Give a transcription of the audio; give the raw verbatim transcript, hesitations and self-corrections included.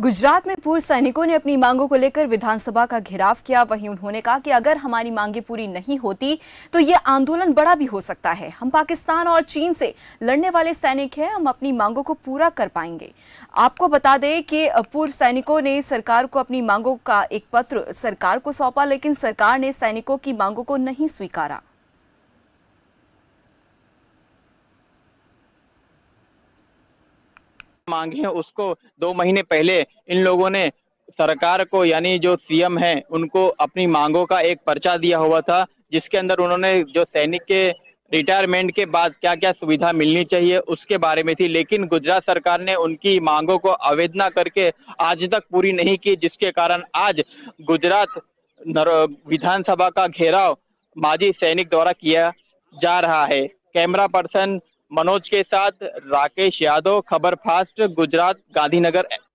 गुजरात में पूर्व सैनिकों ने अपनी मांगों को लेकर विधानसभा का घेराव किया। वहीं उन्होंने कहा कि अगर हमारी मांगे पूरी नहीं होती तो ये आंदोलन बड़ा भी हो सकता है। हम पाकिस्तान और चीन से लड़ने वाले सैनिक हैं, हम अपनी मांगों को पूरा कर पाएंगे। आपको बता दें कि पूर्व सैनिकों ने सरकार को अपनी मांगों का एक पत्र सरकार को सौंपा, लेकिन सरकार ने सैनिकों की मांगों को नहीं स्वीकारा। मांगे हैं उसको दो महीने पहले इन लोगों ने सरकार को, यानी जो सीएम हैं, उनको अपनी मांगों का एक पर्चा दिया हुआ था, जिसके अंदर उन्होंने जो सैनिक के रिटायरमेंट के बाद क्या क्या सुविधा मिलनी चाहिए उसके बारे में थी। लेकिन गुजरात सरकार ने उनकी मांगों को अवहेलना करके आज तक पूरी नहीं की, जिसके कारण आज गुजरात विधानसभा का घेराव माजी सैनिक द्वारा किया जा रहा है। कैमरा पर्सन मनोज के साथ राकेश यादव, खबर फास्ट, गुजरात, गांधीनगर।